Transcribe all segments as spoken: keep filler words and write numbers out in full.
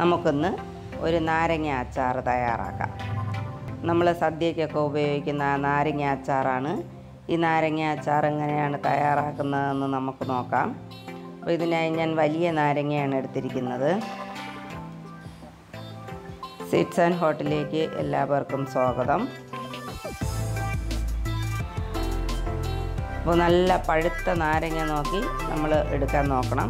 നമുക്കൊന്ന് ഒരു നാരങ്ങ അച്ചാർ തയ്യാറാക്കാം. നമ്മൾ സദ്യയ്ക്കൊക്കെ ഉപയോഗിക്കുന്ന നാരങ്ങ അച്ചാറാണ്. ഈ നാരങ്ങ അച്ചാർ എങ്ങനെയാണ് തയ്യാറാക്കുന്നതെന്ന് നമുക്ക് നോക്കാം. അപ്പോൾ ഇതിനായി ഞാൻ വലിയ നാരങ്ങയാണ് എടുത്തിരിക്കുന്നത്. സിറ്റ്സ് ആൻഡ് ഹോട്ടലിലേക്ക് എല്ലാവർക്കും സ്വാഗതം. അപ്പോൾ നല്ല പഴുത്ത നാരങ്ങ നോക്കി നമ്മൾ എടുക്കാൻ നോക്കണം.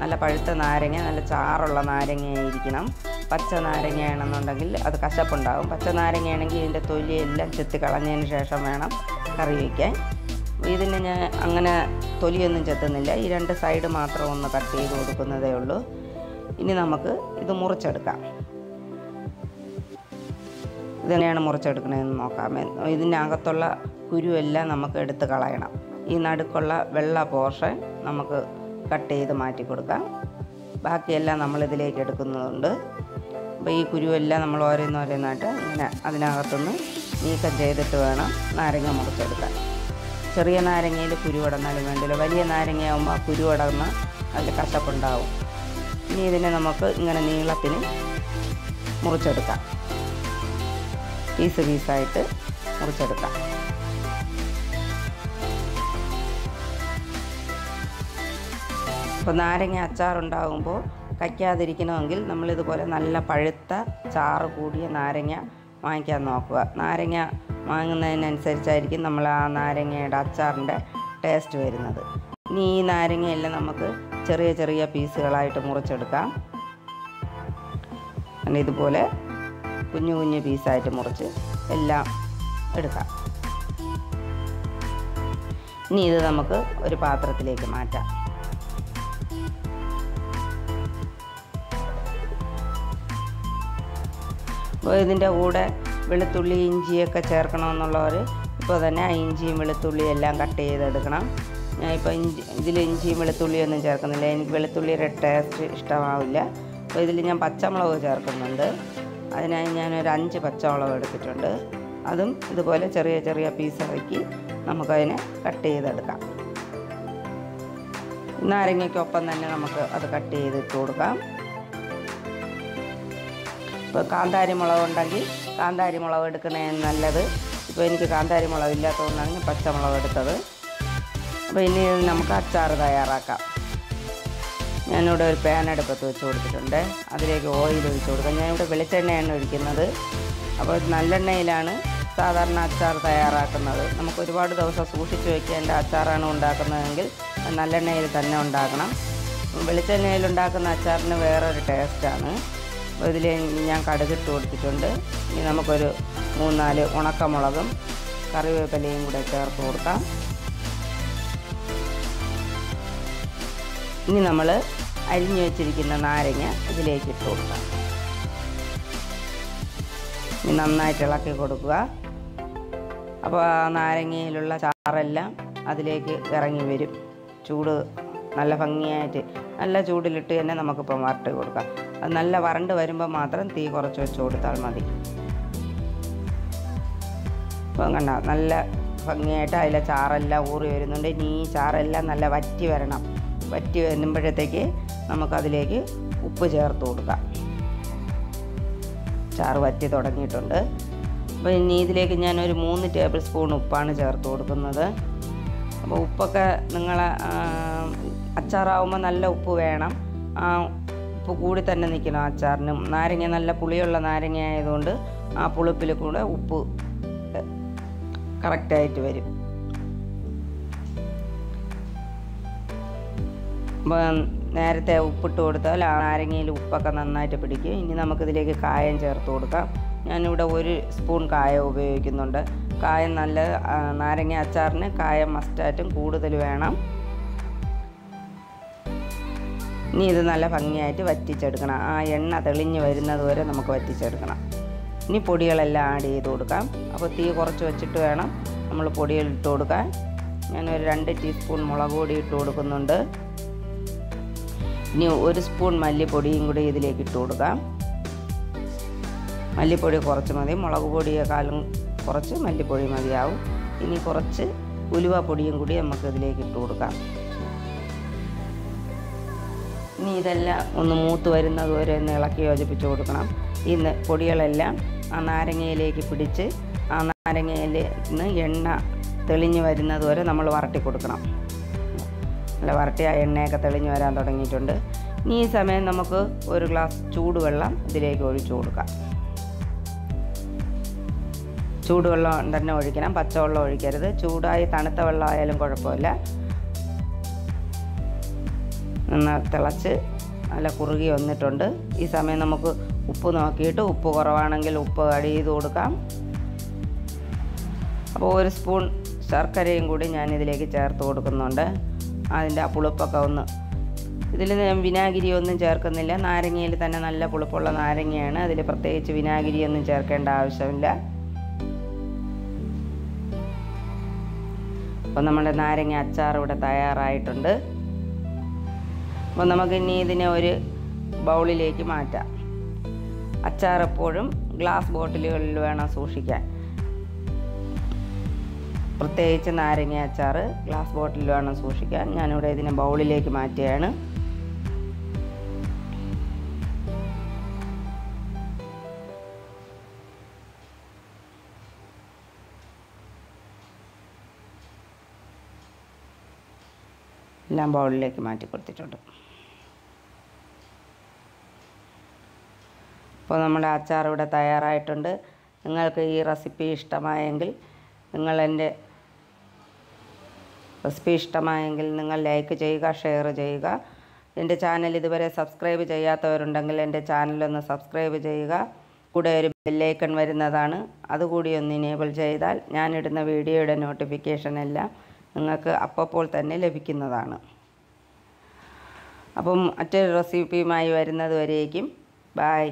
നല്ല പഴുത്ത നാരങ്ങ, നല്ല ചാറുള്ള നാരങ്ങയായിരിക്കണം. പച്ച നാരങ്ങയാണെന്നുണ്ടെങ്കിൽ അത് കശപ്പുണ്ടാകും. പച്ച നാരങ്ങയാണെങ്കിൽ ഇതിൻ്റെ തൊലിയെല്ലാം ചെത്തി കളഞ്ഞതിന് ശേഷം വേണം കറി വയ്ക്കാൻ. ഇതിന് ഞാൻ അങ്ങനെ തൊലിയൊന്നും ചെത്തുന്നില്ല, ഈ രണ്ട് സൈഡ് മാത്രം ഒന്ന് കട്ട് ചെയ്ത് കൊടുക്കുന്നതേ ഉള്ളൂ. ഇനി നമുക്ക് ഇത് മുറിച്ചെടുക്കാം. ഇതെങ്ങനെയാണ് മുറിച്ചെടുക്കണതെന്ന് നോക്കാം. ഇതിനകത്തുള്ള കുരുവെല്ലാം നമുക്ക് എടുത്ത് കളയണം. ഈ നടുക്കുള്ള വെള്ള പോർഷൻ നമുക്ക് കട്ട് ചെയ്ത് മാറ്റി കൊടുക്കാം. ബാക്കിയെല്ലാം നമ്മളിതിലേക്ക് എടുക്കുന്നുണ്ട്. അപ്പോൾ ഈ കുരുവെല്ലാം നമ്മൾ ഓരോന്നോരോന്നായിട്ട് ഇങ്ങനെ അതിനകത്തുനിന്ന് നീക്കം ചെയ്തിട്ട് വേണം നാരങ്ങ മുറിച്ചെടുക്കാൻ. ചെറിയ നാരങ്ങയിൽ കുരുവടന്നാലും വേണ്ടില്ല, വലിയ നാരങ്ങയാകുമ്പോൾ ആ കുരുവടന്ന് അതിൽ കശപ്പുണ്ടാവും. ഇനി ഇതിനെ നമുക്ക് ഇങ്ങനെ നീളത്തിന് മുറിച്ചെടുക്കാം, പീസ് പീസായിട്ട് മുറിച്ചെടുക്കാം. അപ്പോൾ നാരങ്ങ അച്ചാറുണ്ടാകുമ്പോൾ കയ്ക്കാതിരിക്കണമെങ്കിൽ നമ്മളിതുപോലെ നല്ല പഴുത്ത ചാറ് കൂടിയ നാരങ്ങ വാങ്ങിക്കാൻ നോക്കുക. നാരങ്ങ വാങ്ങുന്നതിനനുസരിച്ചായിരിക്കും നമ്മൾ ആ നാരങ്ങയുടെ അച്ചാറിൻ്റെ ടേസ്റ്റ് വരുന്നത്. ഇനി ഈ നാരങ്ങയെല്ലാം നമുക്ക് ചെറിയ ചെറിയ പീസുകളായിട്ട് മുറിച്ചെടുക്കാം. അങ്ങനെ ഇതുപോലെ കുഞ്ഞു കുഞ്ഞു പീസായിട്ട് മുറിച്ച് എല്ലാം എടുക്കാം. ഇനി ഇത് നമുക്ക് ഒരു പാത്രത്തിലേക്ക് മാറ്റാം. അപ്പോൾ ഇതിൻ്റെ കൂടെ വെളുത്തുള്ളി ഇഞ്ചിയൊക്കെ ചേർക്കണമെന്നുള്ളവർ ഇപ്പോൾ തന്നെ ആ ഇഞ്ചിയും വെളുത്തുള്ളിയും എല്ലാം കട്ട് ചെയ്തെടുക്കണം. ഞാൻ ഇപ്പോൾ ഇഞ്ചി ഇതിൽ ഇഞ്ചിയും വെളുത്തുള്ളിയൊന്നും ചേർക്കുന്നില്ല, എനിക്ക് വെളുത്തുള്ളിയുടെ ടേസ്റ്റ് ഇഷ്ടമാവില്ല. അപ്പോൾ ഇതിൽ ഞാൻ പച്ചമുളക് ചേർക്കുന്നുണ്ട്. അതിനായി ഞാനൊരു അഞ്ച് പച്ചമുളക് എടുത്തിട്ടുണ്ട്. അതും ഇതുപോലെ ചെറിയ ചെറിയ പീസാക്കി നമുക്കതിനെ കട്ട് ചെയ്തെടുക്കാം. നാരങ്ങയ്ക്കൊപ്പം തന്നെ നമുക്ക് അത് കട്ട് ചെയ്തിട്ട് കൊടുക്കാം. ഇപ്പോൾ കാന്താരി മുളക് ഉണ്ടെങ്കിൽ കാന്താരി മുളക് എടുക്കുന്നതിന് നല്ലത്. ഇപ്പോൾ എനിക്ക് കാന്താരി മുളക് ഇല്ലാത്തതുകൊണ്ടാണ് ഞാൻ പച്ചമുളക് എടുത്തത്. അപ്പോൾ ഇനി നമുക്ക് അച്ചാർ തയ്യാറാക്കാം. ഞാനിവിടെ ഒരു പാൻ അടുപ്പത്ത് വെച്ച് കൊടുത്തിട്ടുണ്ട്. അതിലേക്ക് ഓയിൽ ഒഴിച്ച് കൊടുക്കാം. ഞാനിവിടെ വെളിച്ചെണ്ണയാണ് ഒഴിക്കുന്നത്. അപ്പോൾ നല്ലെണ്ണയിലാണ് സാധാരണ അച്ചാർ തയ്യാറാക്കുന്നത്. നമുക്ക് ഒരുപാട് ദിവസം സൂക്ഷിച്ച് വയ്ക്കേണ്ട അച്ചാറാണ് ഉണ്ടാക്കുന്നതെങ്കിൽ നല്ലെണ്ണയിൽ തന്നെ ഉണ്ടാക്കണം. വെളിച്ചെണ്ണയിൽ ഉണ്ടാക്കുന്ന അച്ചാറിന് വേറൊരു ടേസ്റ്റാണ്. ഇതിൽ ഞാൻ കടുകിട്ട് കൊടുത്തിട്ടുണ്ട്. ഇനി നമുക്കൊരു മൂന്നാല് ഉണക്കമുളകും കറിവേപ്പിലയും കൂടെ ചേർത്ത് കൊടുക്കാം. ഇനി നമ്മൾ അരിഞ്ഞു വെച്ചിരിക്കുന്ന നാരങ്ങ ഇതിലേക്ക് ഇട്ട് കൊടുക്കാം. ഇനി നന്നായിട്ട് ഇളക്കി കൊടുക്കുക. അപ്പോൾ ആ നാരങ്ങയിലുള്ള ചാറെല്ലാം അതിലേക്ക് ഇറങ്ങി വരും. ചൂട് നല്ല ഭംഗിയായിട്ട് നല്ല ചൂടിലിട്ട് തന്നെ നമുക്കിപ്പോൾ വറുത്ത് കൊടുക്കാം. അത് നല്ല വരണ്ട് വരുമ്പോൾ മാത്രം തീ കുറച്ച് വെച്ച് കൊടുത്താൽ മതി. ഇപ്പം കണ്ട നല്ല ഭംഗിയായിട്ട് അതിലെ ചാറെല്ലാം ഊറി വരുന്നുണ്ട്. ഇനി ഈ ചാറെല്ലാം നല്ല വറ്റി വരണം. വറ്റി വരുമ്പോഴത്തേക്ക് നമുക്കതിലേക്ക് ഉപ്പ് ചേർത്ത് കൊടുക്കാം. ചാറ് വറ്റി തുടങ്ങിയിട്ടുണ്ട്. അപ്പോൾ ഇനി ഇതിലേക്ക് ഞാനൊരു മൂന്ന് ടേബിൾ സ്പൂൺ ഉപ്പാണ് ചേർത്ത് കൊടുക്കുന്നത്. അപ്പോൾ ഉപ്പൊക്കെ നിങ്ങൾ അച്ചാറാവുമ്പോൾ നല്ല ഉപ്പ് വേണം. ആ ഉപ്പ് കൂടി തന്നെ നിൽക്കണം അച്ചാറിനും. നാരങ്ങ നല്ല പുളിയുള്ള നാരങ്ങ ആയതുകൊണ്ട് ആ പുളിപ്പിൽ കൂടെ ഉപ്പ് കറക്റ്റായിട്ട് വരും. നേരത്തെ ഉപ്പിട്ട് കൊടുത്താൽ ആ നാരങ്ങയിൽ ഉപ്പൊക്കെ നന്നായിട്ട് പിടിക്കും. ഇനി നമുക്കിതിലേക്ക് കായം ചേർത്ത് കൊടുക്കാം. ഞാനിവിടെ ഒരു സ്പൂൺ കായം ഉപയോഗിക്കുന്നുണ്ട്. കായം നല്ല നാരങ്ങ അച്ചാറിന് കായം മസ്റ്റായിട്ടും കൂടുതൽ വേണം. ഇനി ഇത് നല്ല ഭംഗിയായിട്ട് വറ്റിച്ചെടുക്കണം. ആ എണ്ണ തെളിഞ്ഞ് വരുന്നത് വരെ നമുക്ക് വറ്റിച്ചെടുക്കണം. ഇനി പൊടികളെല്ലാം ആഡ് ചെയ്ത് കൊടുക്കാം. അപ്പോൾ തീ കുറച്ച് വെച്ചിട്ട് വേണം നമ്മൾ പൊടികൾ ഇട്ട് കൊടുക്കാൻ. ഞാനൊരു രണ്ട് ടീസ്പൂൺ മുളക് പൊടി ഇട്ട് കൊടുക്കുന്നുണ്ട്. ഇനി ഒരു സ്പൂൺ മല്ലിപ്പൊടിയും കൂടി ഇതിലേക്ക് ഇട്ട് കൊടുക്കാം. മല്ലിപ്പൊടി കുറച്ച് മതി, മുളക് പൊടിയേക്കാളും കുറച്ച് മല്ലിപ്പൊടി മതിയാവും. ഇനി കുറച്ച് ഉലുവ പൊടിയും കൂടി നമുക്ക് ഇതിലേക്ക് ഇട്ട് കൊടുക്കാം. Nidella on the Mutuerna in the Lakiojapichotanam in the Podialella, Anaranga Lake Pudice, Anaranga Yena, Telinuverina Dora, Namalvarte Kotanam Lavartia and Naka Telinuera and Totanitunde, Nisaman Namako, or glass Chuduella, the Lake or Chuduka Chudola, the Noricana, Pachola or Gerda, Chuda, Tanatavalla, Elangorapola. Talace, Ala Kurgi on the Tonda, Isamanamako, Upuna Keto, Poravanangel, Upari, Dodakam. Over a spoon, Sarkari and Gooding and the Lake Char Todakonda, and Apulopacona. The Vinagiri on the Jarcanilla, Naringil, and Alla Pulapola, Naringana, the Departage Vinagiri on the Jarcanda Savilla. Panamanda Naring Achar with a tire right under. Banamagani the Never Bowli Lake Mata Acharaporum, glass bottle, Luana Sushika Protech and Iring Achara, glass bottle, Luana Sushika, Yanuda in a Bowli Lake Matiana Lambol Lake Mati Potato. Ponamada Achar with a tire right under Nalka recipe stama angle, Nalande a speech stama angle, Nangal like Jaiga, share Jaiga. In the channel, the very subscribe Jayata or Dangle and the channel on the subscribe Jaiga. Could I be lake and Varinadana? Other good on the enable Jaidal, Nanit in the video and notification ella. അപ്പോൾ തന്നെ ലഭിക്കുന്നതാണ് അപ്പം മറ്റൊരു റെസിപ്പിയുമായി വരുന്നതുവരേക്കും by